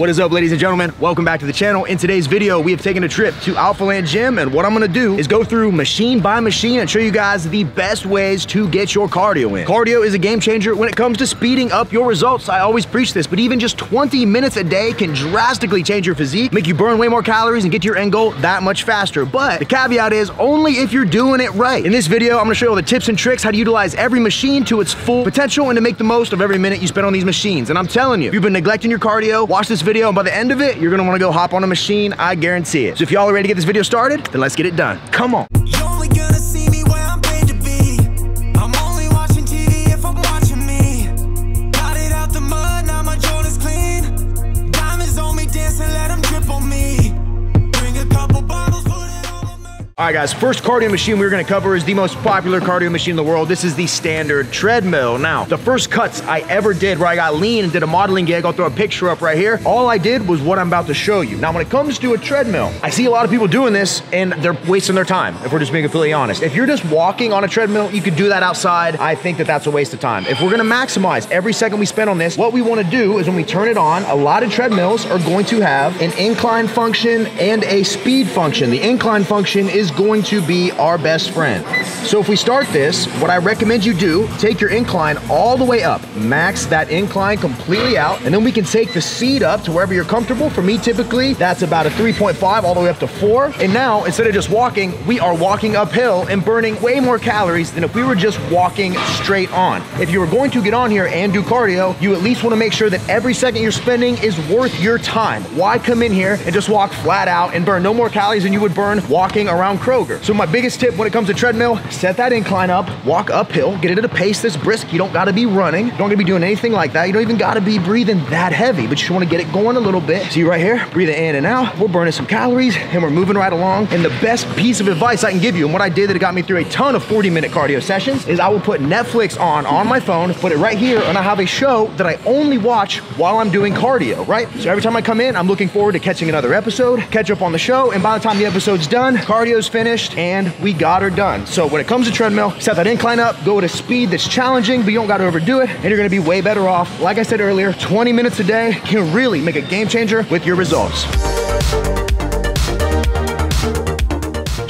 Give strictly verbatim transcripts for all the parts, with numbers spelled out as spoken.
What is up, ladies and gentlemen? Welcome back to the channel. In today's video, we have taken a trip to AlphaLand Gym, and what I'm gonna do is go through machine by machine and show you guys the best ways to get your cardio in. Cardio is a game changer when it comes to speeding up your results. I always preach this, but even just twenty minutes a day can drastically change your physique, make you burn way more calories, and get to your end goal that much faster. But the caveat is only if you're doing it right. In this video, I'm gonna show you all the tips and tricks, how to utilize every machine to its full potential and to make the most of every minute you spend on these machines. And I'm telling you, if you've been neglecting your cardio, watch this video Video, and by the end of it, you're gonna wanna go hop on a machine, I guarantee it. So if y'all are ready to get this video started, then let's get it done. Come on. All right, guys, first cardio machine we're gonna cover is the most popular cardio machine in the world. This is the standard treadmill. Now, the first cuts I ever did where I got lean and did a modeling gig, I'll throw a picture up right here. All I did was what I'm about to show you. Now, when it comes to a treadmill, I see a lot of people doing this and they're wasting their time, if we're just being completely honest. If you're just walking on a treadmill, you could do that outside. I think that that's a waste of time. If we're gonna maximize every second we spend on this, what we wanna do is when we turn it on, a lot of treadmills are going to have an incline function and a speed function. The incline function is going to be our best friend. So if we start this, what I recommend you do, take your incline all the way up, max that incline completely out, and then we can take the seat up to wherever you're comfortable. For me, typically, that's about a three point five all the way up to four. And now, instead of just walking, we are walking uphill and burning way more calories than if we were just walking straight on. If you were going to get on here and do cardio, you at least wanna make sure that every second you're spending is worth your time. Why come in here and just walk flat out and burn no more calories than you would burn walking around Kroger? So my biggest tip when it comes to treadmill, set that incline up, walk uphill, get it at a pace that's brisk. You don't gotta be running. You don't gotta be doing anything like that. You don't even gotta be breathing that heavy, but you just wanna get it going a little bit. See right here, breathing in and out. We're burning some calories and we're moving right along. And the best piece of advice I can give you, and what I did that got me through a ton of forty minute cardio sessions, is I will put Netflix on, on my phone, put it right here, and I have a show that I only watch while I'm doing cardio, right? So every time I come in, I'm looking forward to catching another episode, catch up on the show, and by the time the episode's done, cardio finished and we got her done. So when it comes to treadmill, set that incline up, go at a speed that's challenging, but you don't gotta overdo it, and you're gonna be way better off. Like I said earlier, twenty minutes a day can really make a game changer with your results.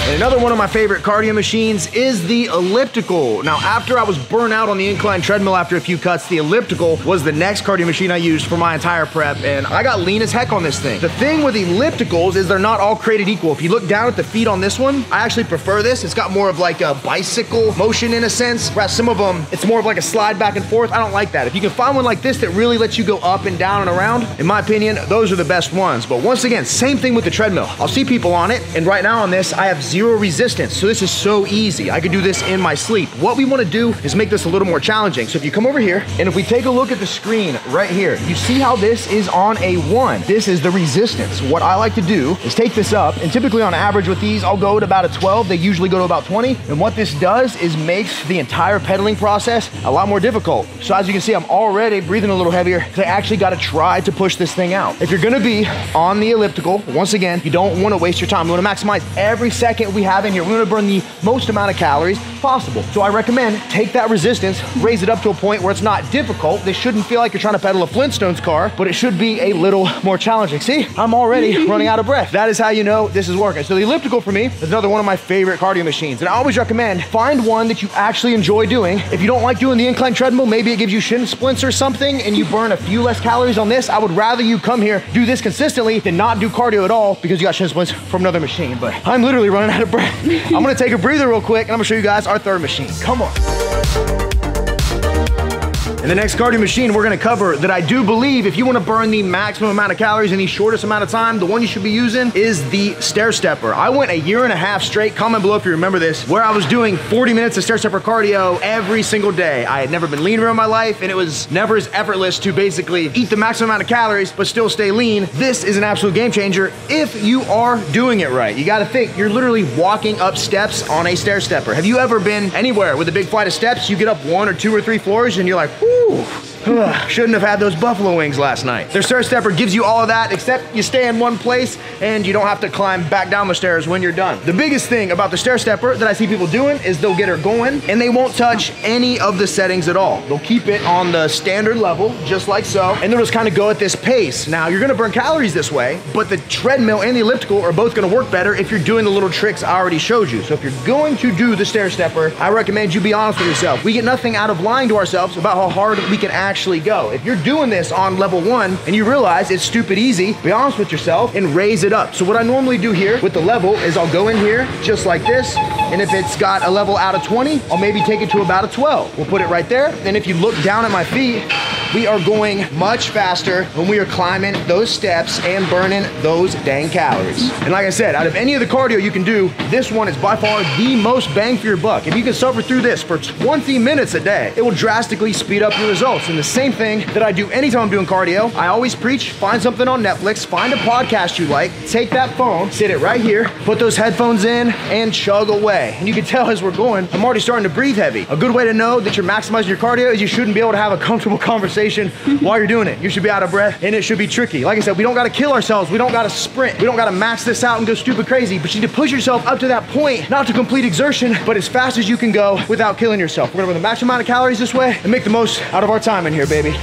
And another one of my favorite cardio machines is the elliptical. Now, after I was burnt out on the incline treadmill after a few cuts, the elliptical was the next cardio machine I used for my entire prep, and I got lean as heck on this thing. The thing with ellipticals is they're not all created equal. If you look down at the feet on this one, I actually prefer this. It's got more of like a bicycle motion in a sense, whereas some of them, it's more of like a slide back and forth. I don't like that. If you can find one like this that really lets you go up and down and around, in my opinion, those are the best ones. But once again, same thing with the treadmill. I'll see people on it, and right now on this, I have zero Zero resistance, so this is so easy. I could do this in my sleep. What we wanna do is make this a little more challenging. So if you come over here, and if we take a look at the screen right here, you see how this is on a one. This is the resistance. What I like to do is take this up, and typically on average with these, I'll go to about a twelve. They usually go to about twenty. And what this does is makes the entire pedaling process a lot more difficult. So as you can see, I'm already breathing a little heavier, because I actually gotta try to push this thing out. If you're gonna be on the elliptical, once again, you don't wanna waste your time. You wanna maximize every second we have in here. We're gonna burn the most amount of calories possible. So I recommend take that resistance, raise it up to a point where it's not difficult. This shouldn't feel like you're trying to pedal a Flintstones car, but it should be a little more challenging. See, I'm already running out of breath. That is how you know this is working. So the elliptical for me is another one of my favorite cardio machines. And I always recommend find one that you actually enjoy doing. If you don't like doing the incline treadmill, maybe it gives you shin splints or something and you burn a few less calories on this. I would rather you come here, do this consistently than not do cardio at all because you got shin splints from another machine. But I'm literally running out of breath. I'm gonna take a breather real quick and I'm gonna show you guys our third machine. Come on. And the next cardio machine we're gonna cover that I do believe if you wanna burn the maximum amount of calories in the shortest amount of time, the one you should be using is the stair stepper. I went a year and a half straight, comment below if you remember this, where I was doing forty minutes of stair stepper cardio every single day. I had never been leaner in my life and it was never as effortless to basically eat the maximum amount of calories but still stay lean. This is an absolute game changer if you are doing it right. You gotta think, you're literally walking up steps on a stair stepper. Have you ever been anywhere with a big flight of steps, you get up one or two or three floors and you're like, whoo! Ooh. Shouldn't have had those buffalo wings last night. Their stair stepper gives you all of that, except you stay in one place and you don't have to climb back down the stairs when you're done. The biggest thing about the stair stepper that I see people doing is they'll get her going and they won't touch any of the settings at all. They'll keep it on the standard level, just like so, and they'll just kind of go at this pace. Now, you're gonna burn calories this way, but the treadmill and the elliptical are both gonna work better if you're doing the little tricks I already showed you. So if you're going to do the stair stepper, I recommend you be honest with yourself. We get nothing out of lying to ourselves about how hard we can act actually go. If you're doing this on level one and you realize it's stupid easy, be honest with yourself and raise it up. So what I normally do here with the level is I'll go in here just like this, and if it's got a level out of twenty, I'll maybe take it to about a twelve. We'll put it right there, and if you look down at my feet, we are going much faster when we are climbing those steps and burning those dang calories. And like I said, out of any of the cardio you can do, this one is by far the most bang for your buck. If you can suffer through this for twenty minutes a day, it will drastically speed up your results. And the same thing that I do anytime I'm doing cardio, I always preach, find something on Netflix, find a podcast you like, take that phone, sit it right here, put those headphones in, and chug away. And you can tell as we're going, I'm already starting to breathe heavy. A good way to know that you're maximizing your cardio is you shouldn't be able to have a comfortable conversation while you're doing it. You should be out of breath, and it should be tricky. Like I said, we don't gotta kill ourselves, we don't gotta sprint, we don't gotta max this out and go stupid crazy, but you need to push yourself up to that point, not to complete exertion, but as fast as you can go without killing yourself. We're gonna burn the maximum amount of calories this way and make the most out of our time in here, baby.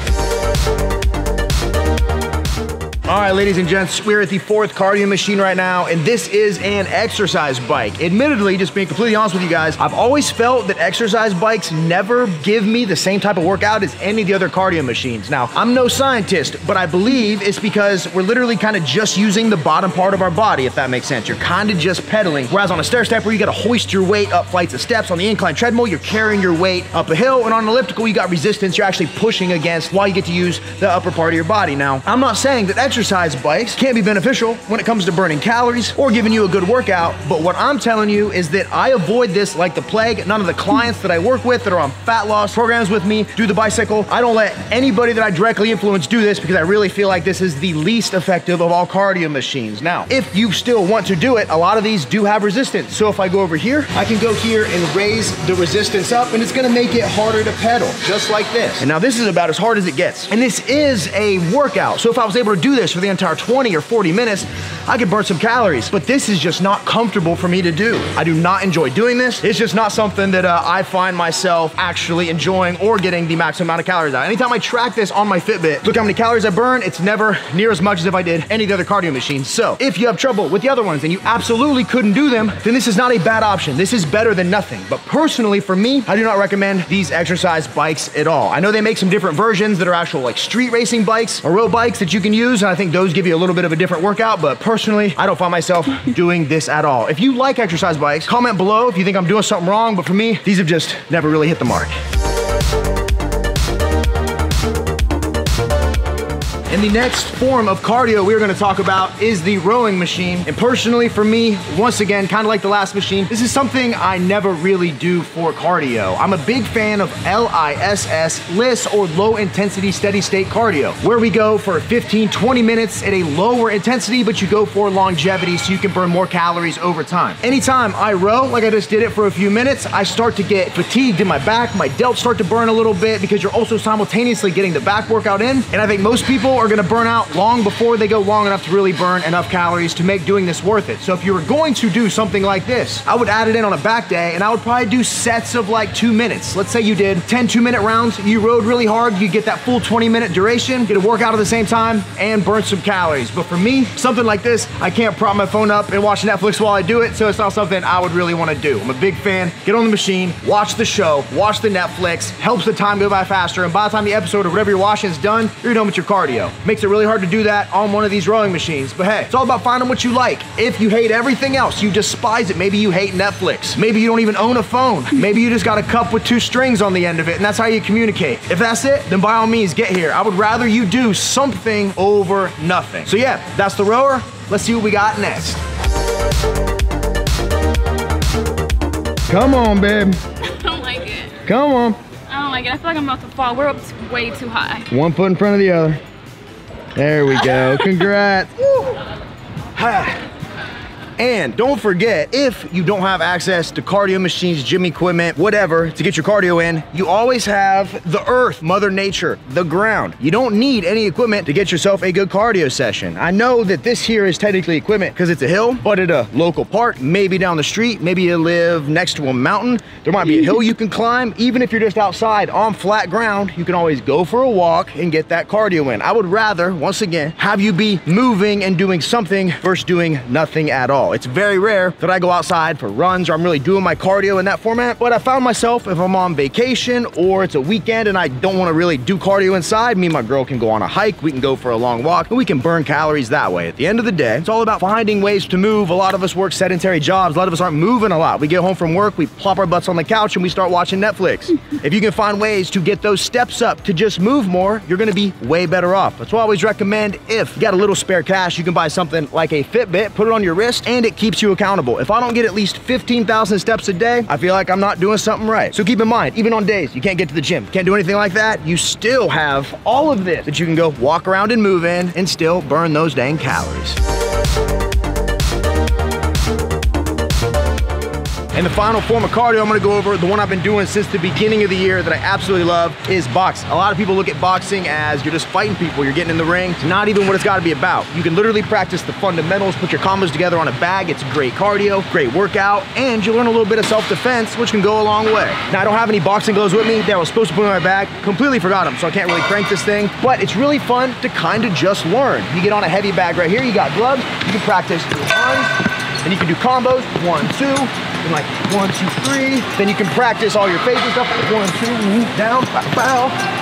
All right, ladies and gents, we're at the fourth cardio machine right now, and this is an exercise bike. Admittedly, just being completely honest with you guys, I've always felt that exercise bikes never give me the same type of workout as any of the other cardio machines. Now, I'm no scientist, but I believe it's because we're literally kind of just using the bottom part of our body, if that makes sense. You're kind of just pedaling, whereas on a stair stepper, you gotta hoist your weight up flights of steps. On the incline treadmill, you're carrying your weight up a hill, and on an elliptical, you got resistance you're actually pushing against while you get to use the upper part of your body. Now, I'm not saying that exercise Exercise bikes can be beneficial when it comes to burning calories or giving you a good workout, but what I'm telling you is that I avoid this like the plague. None of the clients that I work with that are on fat loss programs with me do the bicycle. I don't let anybody that I directly influence do this because I really feel like this is the least effective of all cardio machines. Now, if you still want to do it, a lot of these do have resistance. So if I go over here, I can go here and raise the resistance up, and it's gonna make it harder to pedal, just like this. And now this is about as hard as it gets. And this is a workout. So if I was able to do this for the entire twenty or forty minutes, I could burn some calories, but this is just not comfortable for me to do. I do not enjoy doing this. It's just not something that uh, I find myself actually enjoying or getting the maximum amount of calories out. Anytime I track this on my Fitbit, look how many calories I burn, it's never near as much as if I did any of the other cardio machines. So if you have trouble with the other ones and you absolutely couldn't do them, then this is not a bad option. This is better than nothing. But personally for me, I do not recommend these exercise bikes at all. I know they make some different versions that are actual like street racing bikes or road bikes that you can use. I think those give you a little bit of a different workout, but personally, I don't find myself doing this at all. If you like exercise bikes, comment below if you think I'm doing something wrong, but for me, these have just never really hit the mark. And the next form of cardio we're gonna talk about is the rowing machine. And personally for me, once again, kind of like the last machine, this is something I never really do for cardio. I'm a big fan of L I S S, LISS, or low intensity steady state cardio, where we go for fifteen, twenty minutes at a lower intensity, but you go for longevity so you can burn more calories over time. Anytime I row, like I just did it for a few minutes, I start to get fatigued in my back, my delts start to burn a little bit because you're also simultaneously getting the back workout in. And I think most people are gonna burn out long before they go long enough to really burn enough calories to make doing this worth it. So if you were going to do something like this, I would add it in on a back day, and I would probably do sets of like two minutes. Let's say you did ten two-minute rounds, you rode really hard, you get that full twenty-minute duration, get a workout at the same time, and burn some calories. But for me, something like this, I can't prop my phone up and watch Netflix while I do it, so it's not something I would really wanna do. I'm a big fan, get on the machine, watch the show, watch the Netflix, helps the time go by faster, and by the time the episode or whatever you're watching is done, you're done with your cardio. Makes it really hard to do that on one of these rowing machines. But hey, it's all about finding what you like. If you hate everything else, you despise it. Maybe you hate Netflix. Maybe you don't even own a phone. Maybe you just got a cup with two strings on the end of it, and that's how you communicate. If that's it, then by all means, get here. I would rather you do something over nothing. So yeah, that's the rower. Let's see what we got next. Come on, babe. I don't like it. Come on. I don't like it. I feel like I'm about to fall. We're up way too high. One foot in front of the other. There we go, congrats. Woo. Ha. And don't forget, if you don't have access to cardio machines, gym equipment, whatever, to get your cardio in, you always have the earth, Mother Nature, the ground. You don't need any equipment to get yourself a good cardio session. I know that this here is technically equipment because it's a hill, but at a local park, maybe down the street, maybe you live next to a mountain, there might be a hill you can climb. Even if you're just outside on flat ground, you can always go for a walk and get that cardio in. I would rather, once again, have you be moving and doing something versus doing nothing at all. It's very rare that I go outside for runs or I'm really doing my cardio in that format, but I found myself, if I'm on vacation or it's a weekend and I don't want to really do cardio inside, me and my girl can go on a hike, we can go for a long walk, and we can burn calories that way. At the end of the day, it's all about finding ways to move. A lot of us work sedentary jobs, a lot of us aren't moving a lot. We get home from work, we plop our butts on the couch and we start watching Netflix. If you can find ways to get those steps up, to just move more, you're gonna be way better off. That's why I always recommend, if you got a little spare cash, you can buy something like a Fitbit, put it on your wrist, and it keeps you accountable. If I don't get at least fifteen thousand steps a day, I feel like I'm not doing something right. So keep in mind, even on days you can't get to the gym, can't do anything like that, you still have all of this that you can go walk around and move in and still burn those dang calories. And the final form of cardio I'm gonna go over, the one I've been doing since the beginning of the year that I absolutely love, is boxing. A lot of people look at boxing as you're just fighting people, you're getting in the ring. It's not even what it's gotta be about. You can literally practice the fundamentals, put your combos together on a bag. It's great cardio, great workout, and you learn a little bit of self-defense, which can go a long way. Now, I don't have any boxing gloves with me that I was supposed to put in my bag. Completely forgot them, so I can't really crank this thing, but it's really fun to kind of just learn. You get on a heavy bag right here, you got gloves, you can practice your arms, and you can do combos, one, two, and like one, two, three. Then you can practice all your faces stuff, one, two, down, bow, bow.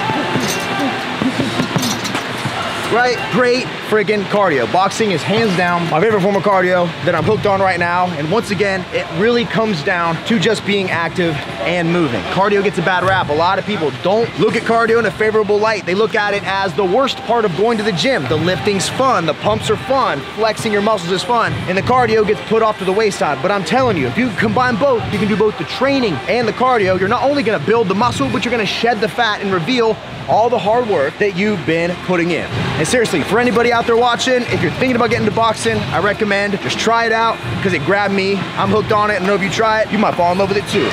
Right, great freaking cardio. Boxing is hands down my favorite form of cardio that I'm hooked on right now. And once again, it really comes down to just being active and moving. Cardio gets a bad rap. A lot of people don't look at cardio in a favorable light. They look at it as the worst part of going to the gym. The lifting's fun, the pumps are fun, flexing your muscles is fun, and the cardio gets put off to the wayside. But I'm telling you, if you combine both, you can do both the training and the cardio. You're not only gonna build the muscle, but you're gonna shed the fat and reveal all the hard work that you've been putting in. And seriously, for anybody out there watching, if you're thinking about getting into boxing, I recommend just try it out, because it grabbed me. I'm hooked on it. I know if you try it, you might fall in love with it too.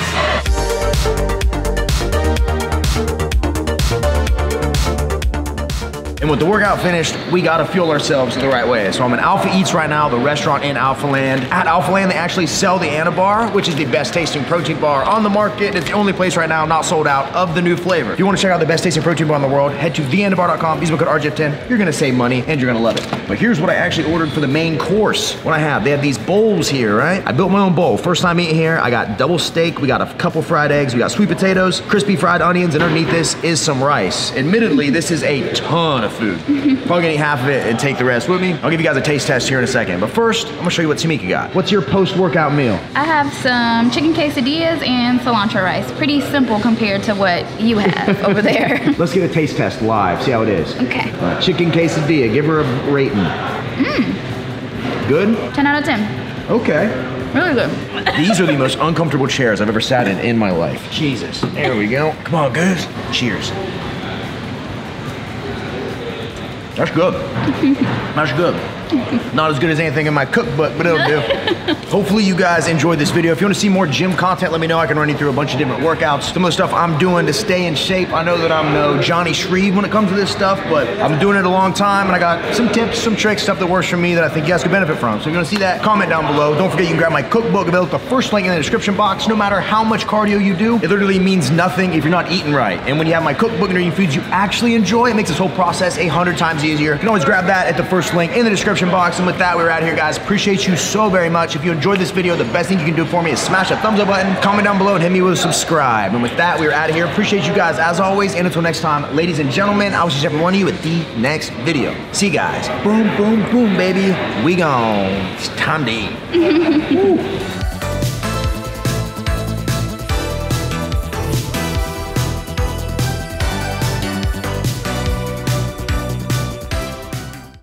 And with the workout finished, we gotta fuel ourselves the right way. So I'm in Alpha Eats right now, the restaurant in AlphaLand. At AlphaLand, they actually sell the Anabar, which is the best tasting protein bar on the market. And it's the only place right now not sold out of the new flavor. If you wanna check out the best tasting protein bar in the world, head to the anabar dot com, use my code R J F ten. You're gonna save money and you're gonna love it. But here's what I actually ordered for the main course. What I have, they have these bowls here, right? I built my own bowl. First time eating here, I got double steak, we got a couple fried eggs, we got sweet potatoes, crispy fried onions, and underneath this is some rice. Admittedly, this is a ton of food. Probably gonna eat half of it and take the rest with me. I'll give you guys a taste test here in a second. But first, I'm gonna show you what Tamika got. What's your post-workout meal? I have some chicken quesadillas and cilantro rice. Pretty simple compared to what you have over there. Let's get a taste test live, see how it is. Okay. Uh, chicken quesadilla, give her a rating. Mm. Good? ten out of ten. Okay. Really good. These are the most uncomfortable chairs I've ever sat in in my life. Jesus. There we go. Come on, guys. Cheers. That's good. That's good. Not as good as anything in my cookbook, but it'll do. Hopefully you guys enjoyed this video. If you want to see more gym content, let me know. I can run you through a bunch of different workouts. Some of the stuff I'm doing to stay in shape. I know that I'm no Johnny Shreve when it comes to this stuff, but I've been doing it a long time, and I got some tips, some tricks, stuff that works for me that I think you guys could benefit from. So if you want to see that, comment down below. Don't forget you can grab my cookbook available at the first link in the description box. No matter how much cardio you do, it literally means nothing if you're not eating right. And when you have my cookbook and you're eating foods you actually enjoy, it makes this whole process a hundred times easier. You can always grab that at the first link in the description box. And with that, we're out of here, guys. Appreciate you so very much. If you enjoyed this video, the best thing you can do for me is smash that thumbs up button, comment down below, and hit me with a subscribe. And with that, we're out of here. Appreciate you guys as always. And until next time, ladies and gentlemen, I will see every one of you at the next video. See you guys. Boom, boom, boom, baby. We gone. It's time to eat.